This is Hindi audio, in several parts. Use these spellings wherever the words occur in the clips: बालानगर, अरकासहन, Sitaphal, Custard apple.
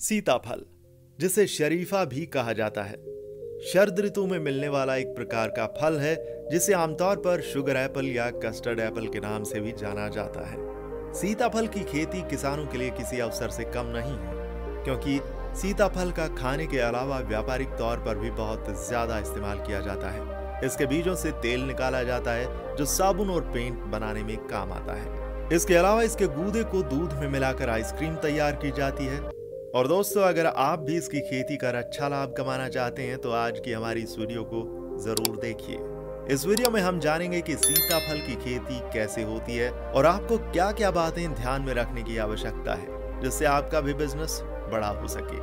सीताफल, जिसे शरीफा भी कहा जाता है, शरद ऋतु में मिलने वाला एक प्रकार का फल है जिसे आमतौर पर शुगर एप्पल या कस्टर्ड एप्पल के नाम से भी जाना जाता है। सीताफल की खेती किसानों के लिए किसी अवसर से कम नहीं है, क्योंकि सीताफल का खाने के अलावा व्यापारिक तौर पर भी बहुत ज्यादा इस्तेमाल किया जाता है। इसके बीजों से तेल निकाला जाता है जो साबुन और पेंट बनाने में काम आता है। इसके अलावा इसके गूदे को दूध में मिलाकर आइसक्रीम तैयार की जाती है। और दोस्तों, अगर आप भी इसकी खेती कर अच्छा लाभ कमाना चाहते हैं तो आज की हमारी इस वीडियो को जरूर देखिए। इस वीडियो में हम जानेंगे कि सीताफल की खेती कैसे होती है और आपको क्या क्या बातें ध्यान में रखने की आवश्यकता है जिससे आपका भी बिजनेस बड़ा हो सके।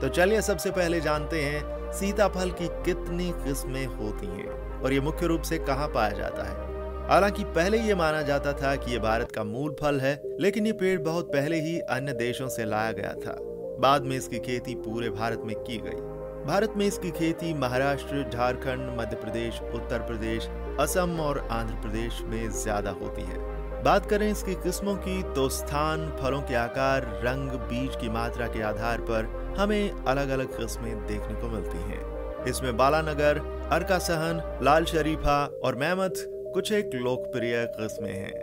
तो चलिए सबसे पहले जानते हैं सीताफल की कितनी किस्में होती हैं और ये मुख्य रूप से कहाँ पाया जाता है। हालांकि पहले ये माना जाता था कि ये भारत का मूल फल है, लेकिन ये पेड़ बहुत पहले ही अन्य देशों से लाया गया था। बाद में इसकी खेती पूरे भारत में की गई। भारत में इसकी खेती महाराष्ट्र, झारखंड, मध्य प्रदेश, उत्तर प्रदेश, असम और आंध्र प्रदेश में ज्यादा होती है। बात करें इसकी किस्मों की तो स्थान, फलों के आकार, रंग, बीज की मात्रा के आधार पर हमें अलग अलग किस्में देखने को मिलती हैं। इसमें बालानगर, अरकासहन, लाल शरीफा और मेहमत कुछ एक लोकप्रिय किस्में हैं।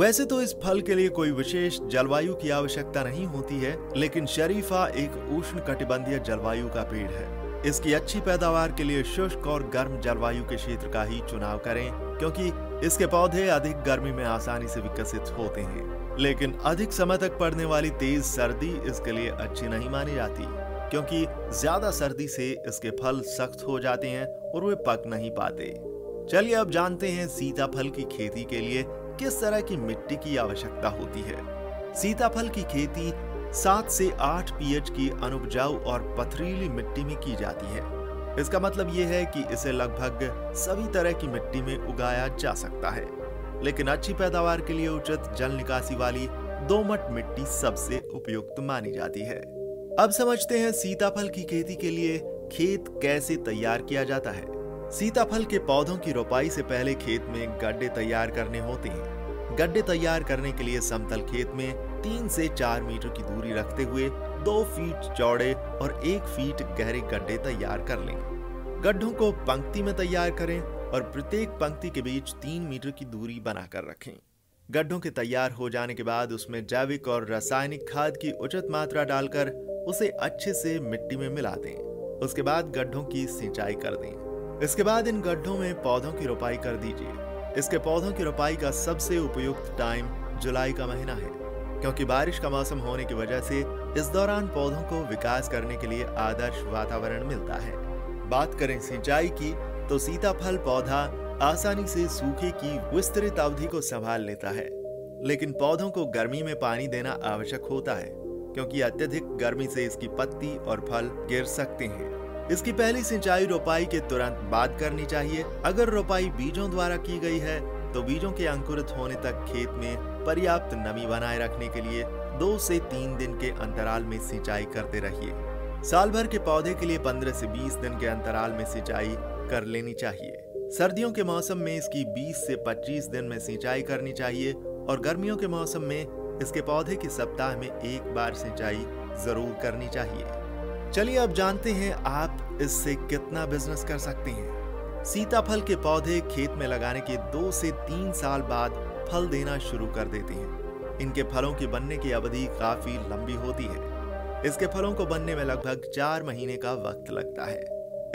वैसे तो इस फल के लिए कोई विशेष जलवायु की आवश्यकता नहीं होती है, लेकिन शरीफा एक उष्णकटिबंधीय जलवायु का पेड़ है। इसकी अच्छी पैदावार के लिए शुष्क और गर्म जलवायु के क्षेत्र का ही चुनाव करें, क्योंकि इसके पौधे अधिक गर्मी में आसानी से विकसित होते हैं। लेकिन अधिक समय तक पड़ने वाली तेज सर्दी इसके लिए अच्छी नहीं मानी जाती, क्योंकि ज्यादा सर्दी से इसके फल सख्त हो जाते हैं और वे पक नहीं पाते। चलिए अब जानते हैं सीताफल की खेती के लिए किस तरह की मिट्टी की आवश्यकता होती है। सीताफल की खेती 7 से 8 पीएच की अनुपजाऊ और पथरीली मिट्टी में की जाती है। इसका मतलब यह है कि इसे लगभग सभी तरह की मिट्टी में उगाया जा सकता है, लेकिन अच्छी पैदावार के लिए उचित जल निकासी वाली दोमट मिट्टी सबसे उपयुक्त मानी जाती है। अब समझते हैं सीताफल की खेती के लिए खेत कैसे तैयार किया जाता है। सीताफल के पौधों की रोपाई से पहले खेत में गड्ढे तैयार करने होते हैं। गड्ढे तैयार करने के लिए समतल खेत में 3 से 4 मीटर की दूरी रखते हुए 2 फीट चौड़े और 1 फीट गहरे गड्ढे तैयार कर लें। गड्ढों को पंक्ति में तैयार करें और प्रत्येक पंक्ति के बीच 3 मीटर की दूरी बनाकर रखें। गड्ढों के तैयार हो जाने के बाद उसमें जैविक और रासायनिक खाद की उचित मात्रा डालकर उसे अच्छे से मिट्टी में मिला दें। उसके बाद गड्ढों की सिंचाई कर दें। इसके बाद इन गड्ढों में पौधों की रोपाई कर दीजिए। इसके पौधों की रोपाई का सबसे उपयुक्त टाइम जुलाई का महीना है, क्योंकि बारिश का मौसम होने की वजह से इस दौरान पौधों को विकास करने के लिए आदर्श वातावरण मिलता है। बात करें सिंचाई की तो सीताफल पौधा आसानी से सूखे की विस्तृत अवधि को संभाल लेता है, लेकिन पौधों को गर्मी में पानी देना आवश्यक होता है, क्योंकि अत्यधिक गर्मी से इसकी पत्ती और फल गिर सकते हैं। इसकी पहली सिंचाई रोपाई के तुरंत बाद करनी चाहिए। अगर रोपाई बीजों द्वारा की गई है तो बीजों के अंकुरित होने तक खेत में पर्याप्त नमी बनाए रखने के लिए 2 से 3 दिन के अंतराल में सिंचाई करते रहिए। साल भर के पौधे के लिए 15 से 20 दिन के अंतराल में सिंचाई कर लेनी चाहिए। सर्दियों के मौसम में इसकी 20 से 25 दिन में सिंचाई करनी चाहिए और गर्मियों के मौसम में इसके पौधे के सप्ताह में 1 बार सिंचाई जरूर करनी चाहिए। चलिए अब जानते हैं आप इससे कितना बिजनेस कर सकते हैं। सीताफल के पौधे खेत में लगाने के 2 से 3 साल बाद फल देना शुरू कर देते हैं। इनके फलों के बनने की अवधि काफी लंबी होती है। इसके फलों को बनने में लगभग 4 महीने का वक्त लगता है।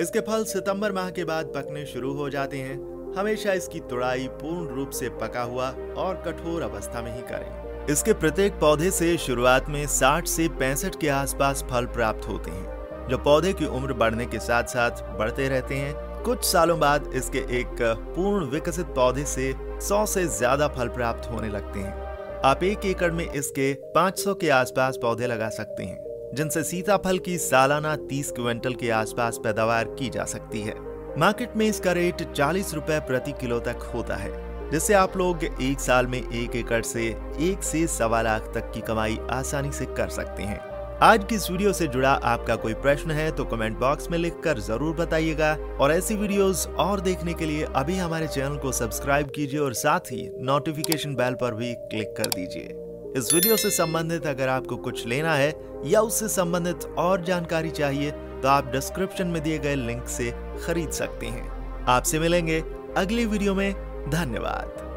इसके फल सितंबर माह के बाद पकने शुरू हो जाते हैं। हमेशा इसकी तुड़ाई पूर्ण रूप से पका हुआ और कठोर अवस्था में ही करें। इसके प्रत्येक पौधे से शुरुआत में 60 से 65 के आसपास फल प्राप्त होते हैं, जो पौधे की उम्र बढ़ने के साथ साथ बढ़ते रहते हैं। कुछ सालों बाद इसके एक पूर्ण विकसित पौधे से 100 से ज्यादा फल प्राप्त होने लगते हैं। आप 1 एकड़ में इसके 500 के आसपास पौधे लगा सकते हैं, जिनसे सीताफल की सालाना 30 क्विंटल के आसपास पैदावार की जा सकती है। मार्केट में इसका रेट 40 रुपए प्रति किलो तक होता है, जिससे आप लोग एक साल में 1 एकड़ से 1 से सवा लाख तक की कमाई आसानी से कर सकते हैं। आज की इस वीडियो से जुड़ा आपका कोई प्रश्न है तो कमेंट बॉक्स में लिखकर जरूर बताइएगा। और ऐसी वीडियोस और देखने के लिए अभी हमारे चैनल को सब्सक्राइब कीजिए और साथ ही नोटिफिकेशन बेल पर भी क्लिक कर दीजिए। इस वीडियो से संबंधित अगर आपको कुछ लेना है या उससे संबंधित और जानकारी चाहिए तो आप डिस्क्रिप्शन में दिए गए लिंक से खरीद सकते हैं। आपसे मिलेंगे अगली वीडियो में। धन्यवाद।